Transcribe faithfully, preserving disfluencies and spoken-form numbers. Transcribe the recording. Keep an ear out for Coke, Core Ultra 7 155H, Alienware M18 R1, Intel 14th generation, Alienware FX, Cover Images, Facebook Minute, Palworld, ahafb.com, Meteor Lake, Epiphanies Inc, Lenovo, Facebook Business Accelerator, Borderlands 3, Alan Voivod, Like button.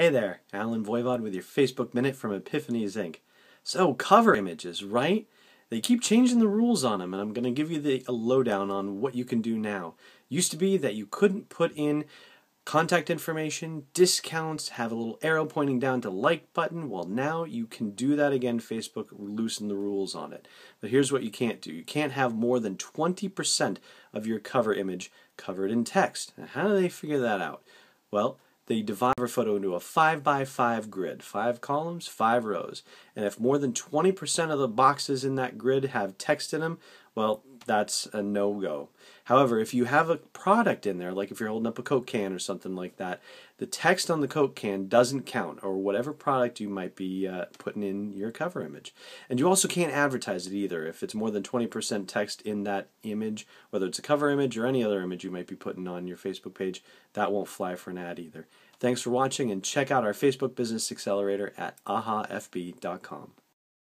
Hey there, Alan Voivod with your Facebook Minute from Epiphanies Incorporated. So, cover images, right? They keep changing the rules on them, and I'm going to give you the a lowdown on what you can do now. Used to be that you couldn't put in contact information, discounts, have a little arrow pointing down to like button. Well, now you can do that again. Facebook loosened the rules on it. But here's what you can't do. You can't have more than twenty percent of your cover image covered in text. Now, how do they figure that out? Well, they divide your photo into a five by five grid, five columns, five rows. And if more than twenty percent of the boxes in that grid have text in them, well, that's a no-go. However, if you have a product in there, like if you're holding up a Coke can or something like that, the text on the Coke can doesn't count, or whatever product you might be uh, putting in your cover image. And you also can't advertise it either. If it's more than twenty percent text in that image, whether it's a cover image or any other image you might be putting on your Facebook page, that won't fly for an ad either. Thanks for watching, and check out our Facebook Business Accelerator at a h a f b dot com.